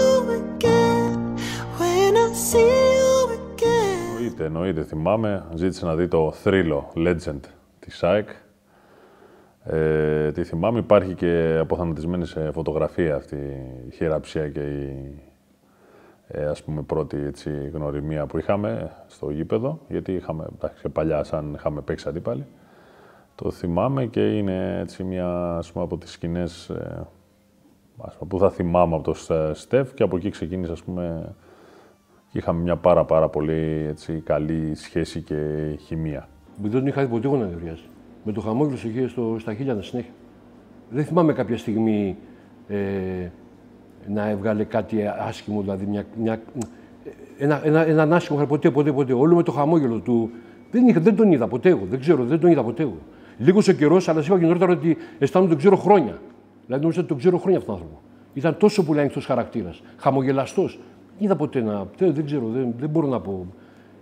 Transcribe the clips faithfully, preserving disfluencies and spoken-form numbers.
you again, when I see you. Εννοείται, θυμάμαι, ζήτησε να δει το θρύλο Legend της ΑΕΚ. Ε, τη θυμάμαι, υπάρχει και αποθανατισμένη σε φωτογραφία αυτή η χειραψία και η ε, ας πούμε, πρώτη έτσι, γνωριμία που είχαμε στο γήπεδο, γιατί είχαμε, εντάξει, παλιά σαν είχαμε παίξει αντίπαλοι. Το θυμάμαι και είναι έτσι, μια ας πούμε, από τις σκηνές ε, ας πούμε, που θα θυμάμαι από το Στεφ και από εκεί ξεκίνησε, ας πούμε, είχαμε μια πάρα, πάρα πολύ έτσι, καλή σχέση και χημεία. Δεν τον είχα δει ποτέ εγώ να νευριάζει. Με το χαμόγελο στο, στα χείλια να συνέχεια. Δεν θυμάμαι κάποια στιγμή ε, να έβγαλε κάτι άσχημο, δηλαδή μια, μια, ένα, ένα, έναν άσχημο χαρακτήρα. Ποτέ, ποτέ, ποτέ. Όλο με το χαμόγελο του. Δεν, είχα, δεν τον είδα ποτέ εγώ. Δεν ξέρω, δεν τον είδα ποτέ εγώ. Λίγο ο καιρό, αλλά είπα και νωρίτερα ότι αισθάνομαι τον ξέρω χρόνια. Δηλαδή νομίζω ότι τον ξέρω χρόνια αυτόν τον άνθρωπο. Ήταν τόσο πολύ ανοιχτό χαρακτήρα, χαμογελαστό. Είδα ποτέ να. Δεν ξέρω, δεν, δεν μπορώ να πω.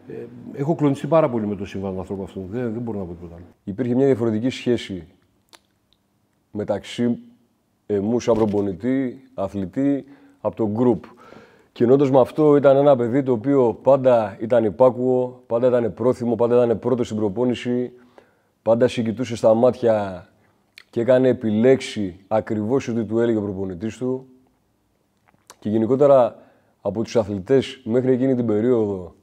Ε, έχω κλονιστεί πάρα πολύ με το σύμβατο τον άνθρωπο αυτόν. Δεν, δεν μπορώ να πω τίποτα άλλο. Υπήρχε μια διαφορετική σχέση μεταξύ μου σαν προπονητή, αθλητή, από το γκρουπ. Και ενώντας με αυτό ήταν ένα παιδί το οποίο πάντα ήταν υπάκουο, πάντα ήταν πρόθυμο, πάντα ήταν πρώτο στην προπόνηση, πάντα συγκοιτούσε στα μάτια και έκανε επιλέξει ακριβώς ό,τι του έλεγε ο προπονητής του. Και γενικότερα. Από τους αθλητές μέχρι εκείνη την περίοδο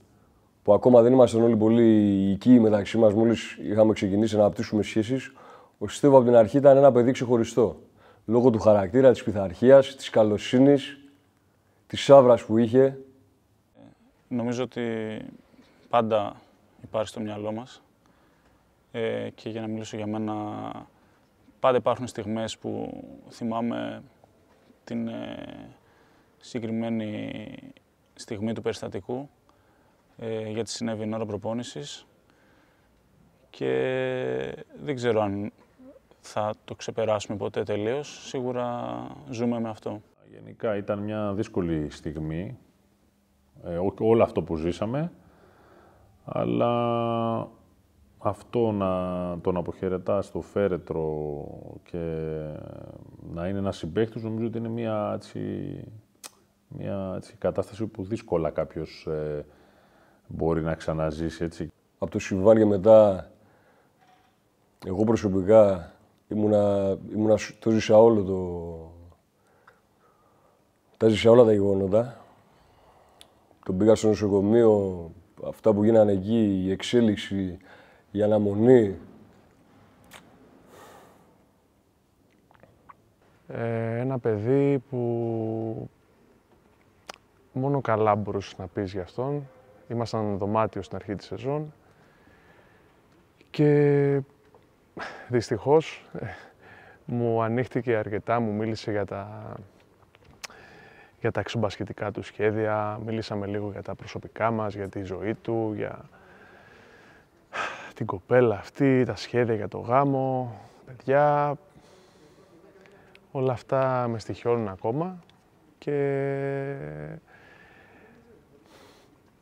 που ακόμα δεν ήμασταν όλοι πολύ οικοί μεταξύ μας, μόλις είχαμε ξεκινήσει να αναπτύσσουμε σχέσεις, ο Στέβα από την αρχή ήταν ένα παιδί ξεχωριστό. Λόγω του χαρακτήρα, της πειθαρχίας, της καλοσύνης, της άβρας που είχε. Νομίζω ότι πάντα υπάρχει στο μυαλό μας ε, και για να μιλήσω για μένα, πάντα υπάρχουν στιγμές που θυμάμαι την... Ε, συγκεκριμένη στιγμή του περιστατικού ε, γιατί συνέβη εν ώρα προπόνησης και δεν ξέρω αν θα το ξεπεράσουμε ποτέ τελείως. Σίγουρα ζούμε με αυτό. Γενικά ήταν μια δύσκολη στιγμή ε, ό, όλο αυτό που ζήσαμε, αλλά αυτό να τον αποχαιρετά στο φέρετρο και να είναι ένας συμπαίκτης, νομίζω ότι είναι μια έτσι, μια έτσι, κατάσταση που δύσκολα κάποιος ε, μπορεί να ξαναζήσει έτσι. Από το Στεβάν και μετά, εγώ προσωπικά ήμουνα, ήμουνα το ζήσα όλο το... Τα ζήσα όλα τα γεγονότα. Τον πήγα στο νοσοκομείο, αυτά που γίνανε εκεί, η εξέλιξη, η αναμονή. Ε, ένα παιδί που... Μόνο καλά μπορούσες να πεις για αυτόν. Ήμασταν δωμάτιο στην αρχή της σεζόν και δυστυχώς μου ανοίχτηκε αρκετά, μου μίλησε για τα, για τα εξομπασχετικά του σχέδια, μίλησαμε λίγο για τα προσωπικά μας, για τη ζωή του, για την κοπέλα αυτή, τα σχέδια για το γάμο, παιδιά. Όλα αυτά με στοιχιώνουν ακόμα και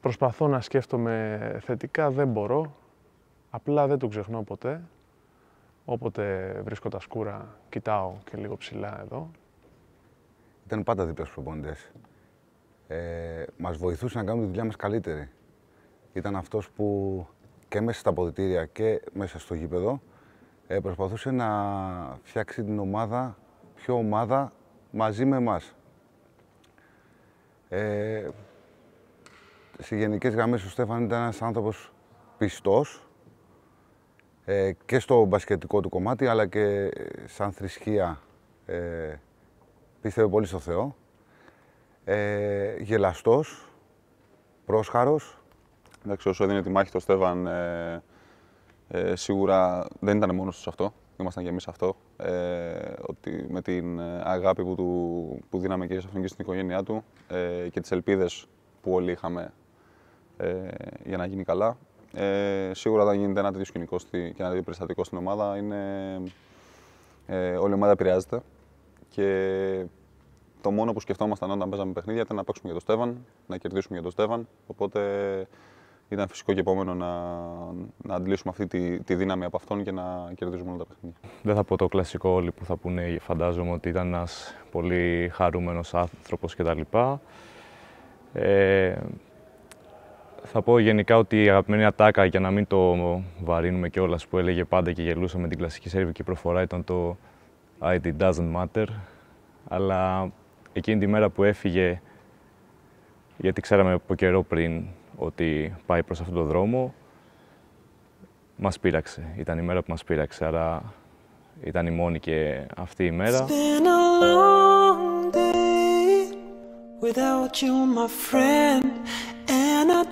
προσπαθώ να σκέφτομαι θετικά, δεν μπορώ, απλά δεν το ξεχνώ ποτέ. Όποτε βρίσκω τα σκούρα, κοιτάω και λίγο ψηλά εδώ. Ήταν πάντα δίπλα στους προπονητές. Ε, μας βοηθούσε να κάνουμε τη δουλειά μας καλύτερη. Ήταν αυτός που και μέσα στα αποδυτήρια και μέσα στο γήπεδο ε, προσπαθούσε να φτιάξει την ομάδα, πιο ομάδα, μαζί με εμάς. Ε, Σε γενικές γραμμές ο Στέφαν ήταν ένας άνθρωπος πιστός ε, και στο μπασκετικό του κομμάτι, αλλά και σαν θρησκεία ε, πίστευε πολύ στο Θεό. Ε, γελαστός, πρόσχαρος. Εντάξει, όσο έδινε τη μάχη το Στέφαν, ε, ε, σίγουρα δεν ήταν μόνος του αυτό. Ήμασταν και εμείς αυτό. Ε, ότι με την αγάπη που, του, που δίναμε και σε αυτόν και στην οικογένειά του ε, και τις ελπίδες που όλοι είχαμε ε, για να γίνει καλά. Ε, σίγουρα όταν γίνεται ένα τέτοιο σκηνικό και ένα τέτοιο περιστατικό στην ομάδα, είναι, ε, όλη η ομάδα επηρεάζεται. Και το μόνο που σκεφτόμασταν όταν παίζαμε παιχνίδια ήταν να παίξουμε για τον Στέβαν, να κερδίσουμε για τον Στέβαν. Οπότε ήταν φυσικό και επόμενο να, να αντλήσουμε αυτή τη, τη δύναμη από αυτόν και να κερδίζουμε όλα τα παιχνίδια. Δεν θα πω το κλασικό όλοι που θα πούνε, φαντάζομαι ότι ήταν ένας πολύ χαρούμενος άνθρωπος κτλ. Ε, θα πω γενικά ότι η αγαπημένη ατάκα, για να μην το βαρύνουμε κιόλας, που έλεγε πάντα και γελούσα με την κλασική σερβική προφορά, ήταν το «It doesn't matter». Αλλά εκείνη τη μέρα που έφυγε, γιατί ξέραμε από καιρό πριν ότι πάει προς αυτόν τον δρόμο, μας πείραξε. Ήταν η μέρα που μας πείραξε, άρα ήταν η μόνη και αυτή η μέρα. Without you, my friend, and I'll